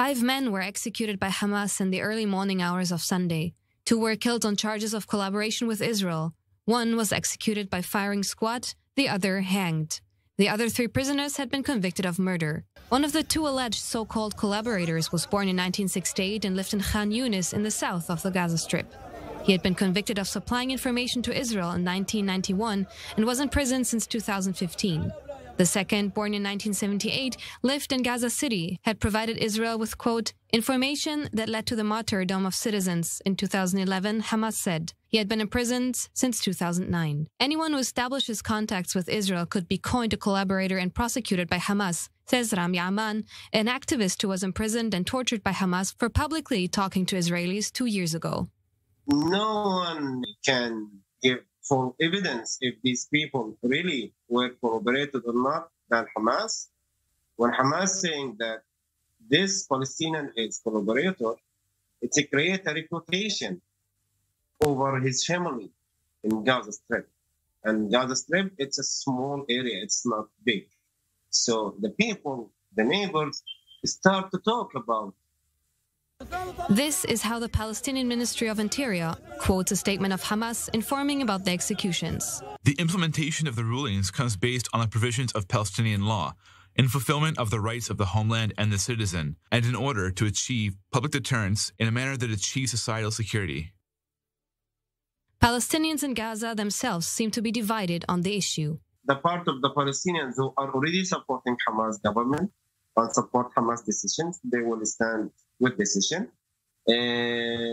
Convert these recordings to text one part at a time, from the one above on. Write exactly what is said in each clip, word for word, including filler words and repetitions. Five men were executed by Hamas in the early morning hours of Sunday. Two were killed on charges of collaboration with Israel. One was executed by firing squad, the other hanged. The other three prisoners had been convicted of murder. One of the two alleged so-called collaborators was born in nineteen sixty-eight and lived in Khan Yunis in the south of the Gaza Strip. He had been convicted of supplying information to Israel in nineteen ninety-one and was in prison since two thousand fifteen. The second, born in nineteen seventy-eight, lived in Gaza City, had provided Israel with, quote, information that led to the martyrdom of citizens in two thousand eleven, Hamas said. He had been imprisoned since two thousand nine. Anyone who establishes contacts with Israel could be coined a collaborator and prosecuted by Hamas, says Rami Aman, an activist who was imprisoned and tortured by Hamas for publicly talking to Israelis two years ago. No one can give for evidence if these people really were corroborated or not than Hamas. When Hamas saying that this Palestinian is collaborator, it creates a reputation over his family in Gaza Strip. And Gaza Strip, it's a small area, it's not big. So the people, the neighbors, start to talk about. This is how the Palestinian Ministry of Interior quotes a statement of Hamas informing about the executions. The implementation of the rulings comes based on the provisions of Palestinian law, in fulfillment of the rights of the homeland and the citizen, and in order to achieve public deterrence in a manner that achieves societal security. Palestinians in Gaza themselves seem to be divided on the issue. The part of the Palestinians who are already supporting Hamas government and support Hamas decisions, they will stand with decision. Uh,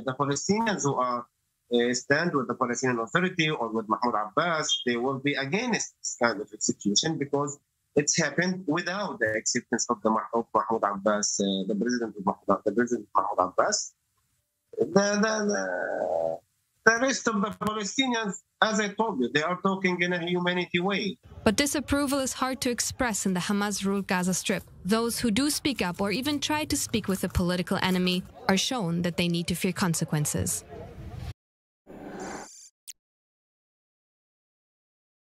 the Palestinians who are uh, stand with the Palestinian Authority or with Mahmoud Abbas, they will be against this kind of execution because it's happened without the acceptance of the of Mahmoud Abbas, uh, the president of Mahmoud, the president Mahmoud Abbas. The, the, the, the rest of the Palestinians, as I told you, they are talking in a humanity way. But disapproval is hard to express in the Hamas-ruled Gaza Strip. Those who do speak up or even try to speak with a political enemy are shown that they need to fear consequences.